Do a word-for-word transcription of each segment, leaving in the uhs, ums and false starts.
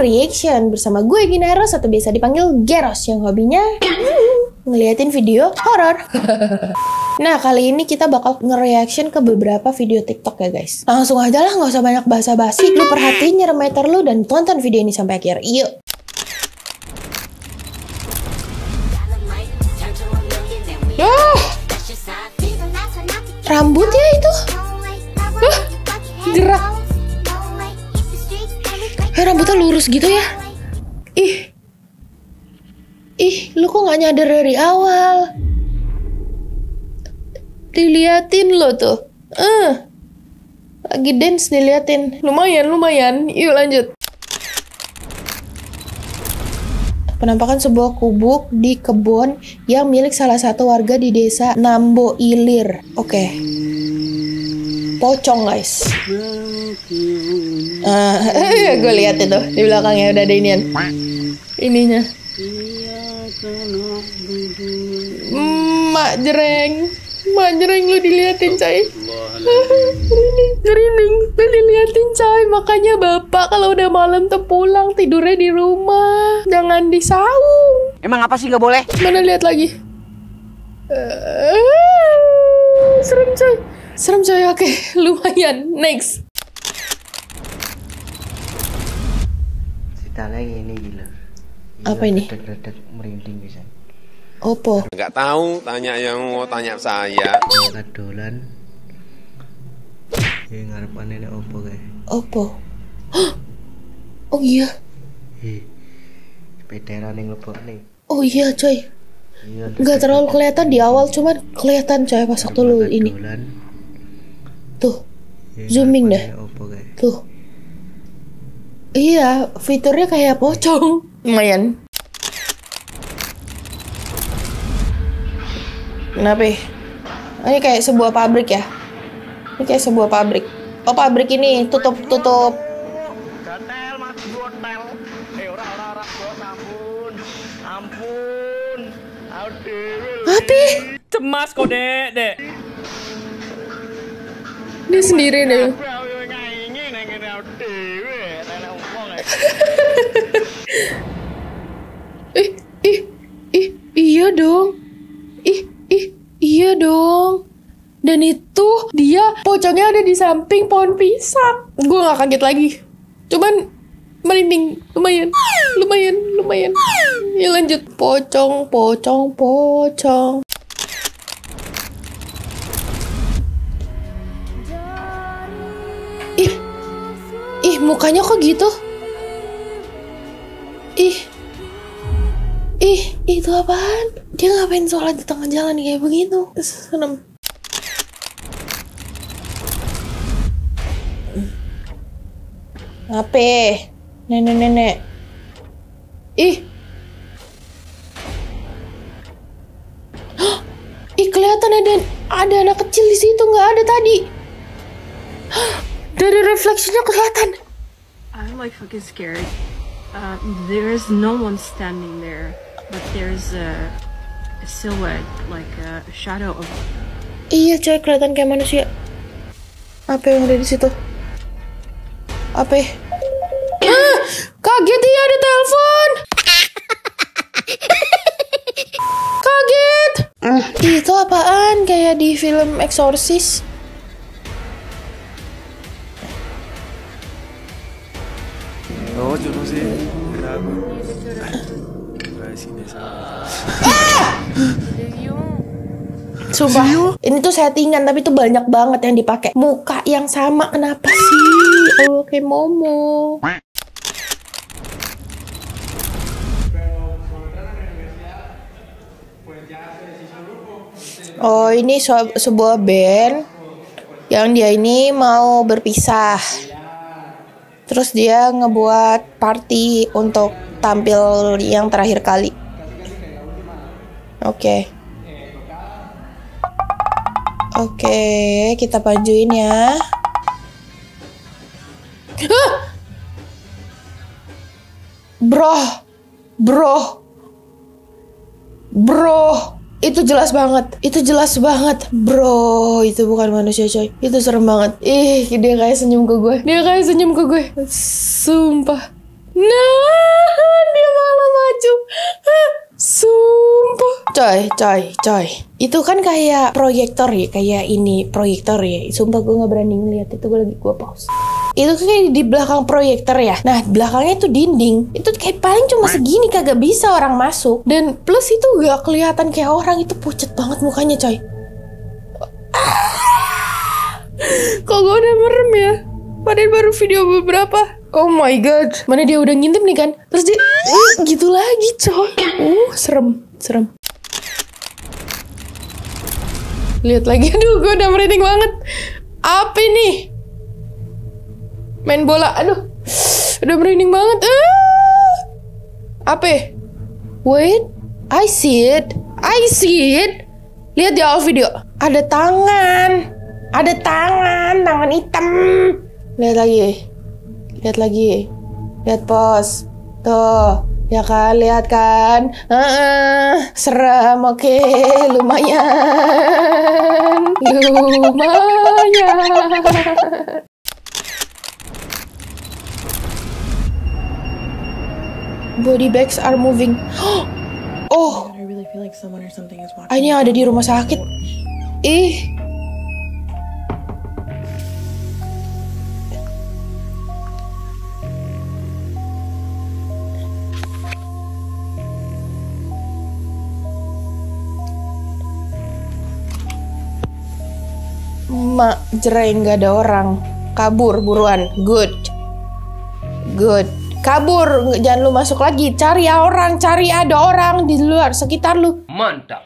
reaction bersama gue Gineros atau biasa dipanggil Geros yang hobinya ngeliatin video horor. Nah, kali ini kita bakal nge-reaction ke beberapa video TikTok ya guys. Langsung aja lah, nggak usah banyak basa-basi. Lu perhatiin nyeremeter lu dan tonton video ini sampai akhir. Yuk! Oh, rambutnya itu oh, gerak. Eh, rambutnya lurus gitu ya. Ih, ih, lu kok gak nyadar dari awal? Diliatin lo tuh, uh, lagi dance diliatin. Lumayan, lumayan. Yuk lanjut. Penampakan sebuah kubuk di kebun yang milik salah satu warga di desa Nambo Ilir. Oke, okay. Pocong guys. Uh, gue lihat itu di belakangnya udah ada inian, ininya. Mm, mak jereng, mak jereng lu diliatin cai. Jering, lu diliatin coy. Makanya bapak kalau udah malam tuh pulang tidurnya di rumah, jangan di saung. Emang apa sih nggak boleh? Mana lihat lagi. Uh, serem coy, serem coy. Oke, lumayan. Next. Cerita lagi ini gila. Apa ini? Deg-deg merinding bisa. Opo. Nggak tahu. Tanya yang mau tanya saya. Kedolan. Ya ngarepan ini opo kayak opo. Oh iya, peteran yang lepok nih. Oh iya coy, iya, nggak terlalu kelihatan di awal, cuman kelihatan coy pas waktu lu ini dolan. Tuh ya, zooming deh tuh. Iya, fiturnya kayak pocong lumayan. Kenapa ini kayak sebuah pabrik ya? Ini kayak sebuah pabrik. Oh, pabrik ini tutup-tutup. Api cemas kok dek, dek. Dia sendiri deh. Ih, ih, ih, iya dong. Ih, ih, iya dong. Dan itu dia pocongnya ada di samping pohon pisang. Gue gak kaget lagi, cuman merinding. Lumayan, lumayan, lumayan. Ya lanjut. Pocong, pocong, pocong. Ih, ih, mukanya kok gitu. Ih, ih, itu apaan? Dia ngapain sholat di tengah jalan kayak begitu? Serem. Ape nenek-nenek. Ih, ih, kelihatan ada ada anak kecil di situ, nggak ada tadi. Dari refleksinya kelihatan. I'm like fucking scared. Uh, there is no one standing there, but there's a, a silhouette like a shadow of. Iya coy, kelihatan kayak manusia. Apa yang ada di situ? Apa? Ah, kaget ya, ada telepon. Kaget. Uh. Itu apaan? Kayak di film Exorcist. Oh, jodoh sih. Kenapa? Ah! Sumpah, ini tuh settingan tapi tuh banyak banget yang dipakai. Muka yang sama, kenapa sih? Oh, kayak Momo. Oh, ini sebuah band yang dia ini mau berpisah. Terus dia ngebuat party untuk tampil yang terakhir kali. Oke. Okay. Oke, okay, kita pajuin ya. Ah! Bro, bro, bro, itu jelas banget, itu jelas banget, bro, itu bukan manusia coy, itu serem banget. Ih, dia kayak senyum ke gue, dia kayak senyum ke gue, sumpah. Nah, dia malah maju. Hah, sumpah. Coy, coy, coy. Itu kan kayak proyektor ya, kayak ini proyektor ya. Sumpah gue nggak berani ngeliat itu, gue lagi gue pause. Itu kayak di belakang proyektor ya. Nah, belakangnya itu dinding. Itu kayak paling cuma segini, kagak bisa orang masuk. Dan plus itu gak kelihatan kayak orang, itu pucet banget mukanya, coy. Kok gue udah merem ya? Padahal baru video beberapa. Oh my god. Mana dia udah ngintip nih kan? Terus dia uh, gitu lagi, coy. Uh, serem, serem. Lihat lagi. Aduh, gue udah merinding banget. Apa ini? Main bola, aduh, udah merinding banget. Uh. Apa? Wait, I see it, I see it. Lihat di awal video, ada tangan, ada tangan, tangan hitam. Lihat lagi, lihat lagi, lihat pos, tuh, ya kan, lihat kan, uh-uh. Serem, oke, okay. Lumayan, lumayan. Body bags are moving. Oh, ini ada di rumah sakit. Ih, mak jreng, gak ada orang. Kabur buruan. Good, good. Kabur, jangan lu masuk lagi. Cari ya orang, cari ada orang di luar sekitar lu. Mantap.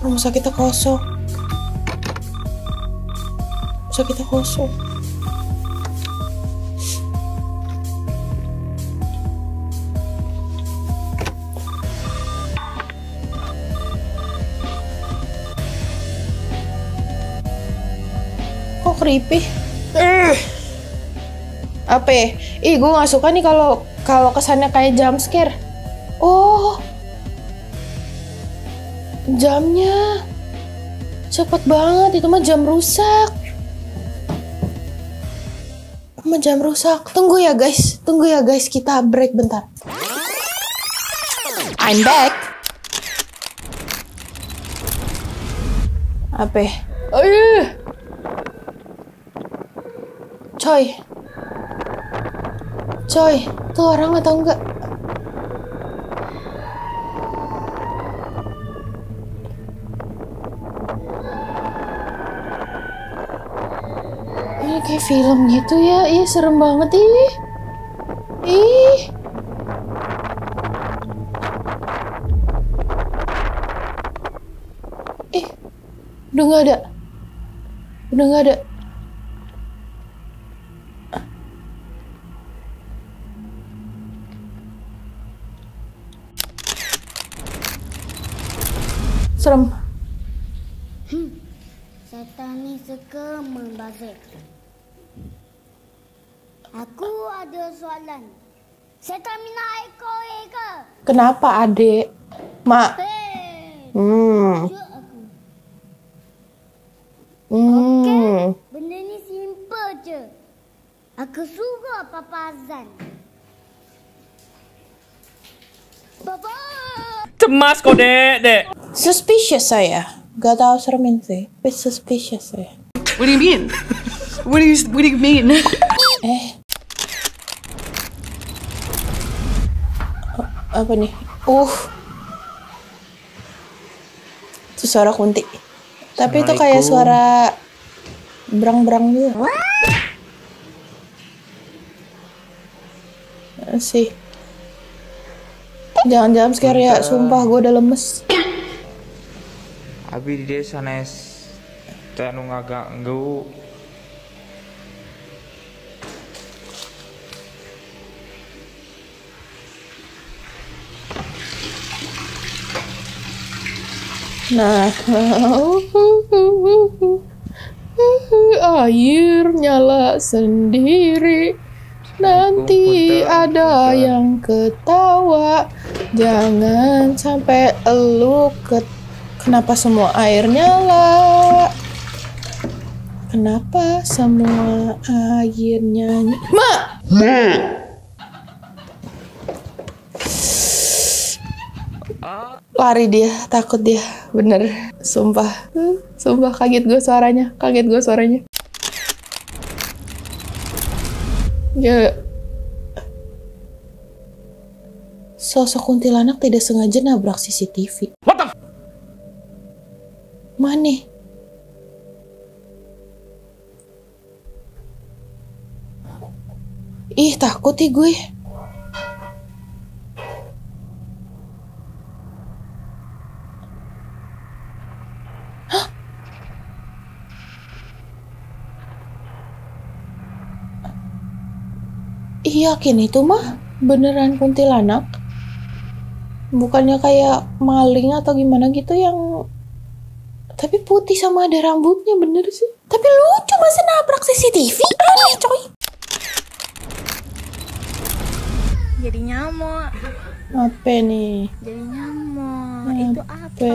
Rumah sakitnya kosong. Rumah sakitnya kosong. Kok creepy? Uh. Apa? Ih, gue nggak suka nih kalau kalau kesannya kayak jump scare. Oh, jamnya cepet banget. Itu mah jam rusak. Mah jam rusak. Tunggu ya guys, tunggu ya guys. Kita break bentar. I'm back. Apa? Oh iya. Coy, coy, itu orang atau enggak? Ini kayak film gitu ya, ih serem banget ih, ih. Ih, udah nggak ada, udah nggak ada. Serem. Hmm. Setan suka membazir. Aku ada soalan. Setan minat ekor ke? Kenapa adik? Mak. Hey. Hmm. Aku. Hmm. Okay. Benda ni simple je. Aku suruh Papa Azan. Papa. Cemas kau dek, dek. Suspicious saya, gak tau serem sih. Tapi suspicious saya. What do you mean? What do you What do you mean? Eh, oh, apa nih? Uh, itu suara kunti. Tapi itu kayak suara berang-berang gitu. Sih. Jangan jam scare ya, sumpah gue udah lemes. Abi di desa nes, tanu agak enggau. Nah, air nyala sendiri. Nanti ada yang ketawa. Jangan sampai elu ket. Kenapa semua air nyala? Kenapa semua airnya Mak! Mak! Lari dia, takut dia, bener, sumpah, sumpah kaget gue suaranya, kaget gue suaranya. Ya, sosok kuntilanak tidak sengaja nabrak C C T V. What the f? Mana? Ih, takut nih gue. Yakin itu mah beneran kuntilanak, bukannya kayak maling atau gimana gitu yang tapi putih sama ada rambutnya, bener sih, tapi lucu masa nabrak C C T V. Aneh coy, jadi nyamuk apa nih, jadi nyamuk apa? Itu apa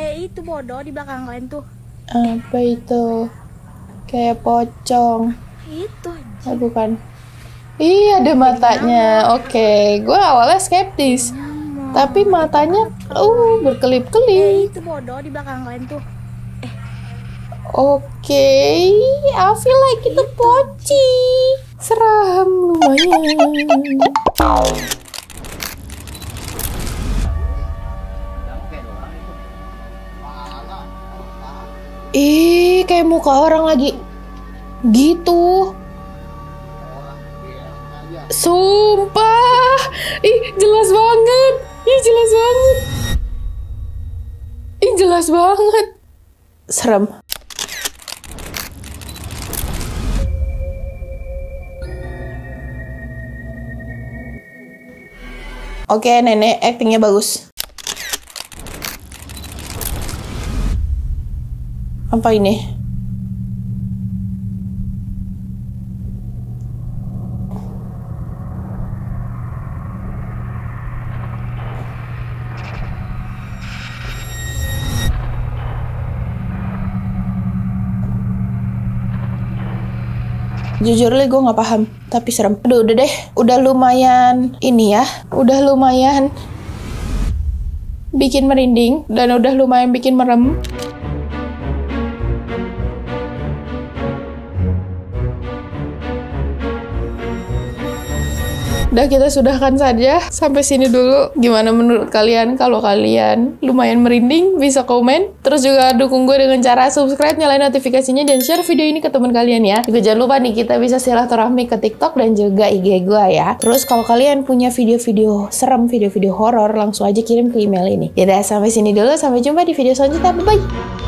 eh itu bodoh di belakang kalian tuh apa itu kayak pocong itu aja. Oh, bukan. Iya, ada matanya. Oke, okay. Gue awalnya skeptis, nyamuk. Tapi matanya, uh, berkelip-kelip. Eh, itu bodoh di belakang kalian tuh. Eh. Oke, okay. I feel like itu poci. Seram lumayan. Ih, kayak muka orang lagi gitu. Sumpah, ih jelas banget, ih jelas banget, ih jelas banget, serem. Oke, nenek aktingnya bagus. Apa ini? Jujur li, gue gak paham, tapi serem. Aduh, udah deh, udah lumayan ini ya, udah lumayan bikin merinding, dan udah lumayan bikin merem. Udah, kita sudahkan saja, sampai sini dulu. Gimana menurut kalian? Kalau kalian lumayan merinding, bisa komen. Terus juga dukung gue dengan cara subscribe, nyalain notifikasinya, dan share video ini ke teman kalian ya. Juga jangan lupa nih, kita bisa silaturahmi ke TikTok dan juga I G gue ya. Terus kalau kalian punya video-video serem, video-video horor, langsung aja kirim ke email ini. Yaudah, sampai sini dulu. Sampai jumpa di video selanjutnya. Bye-bye!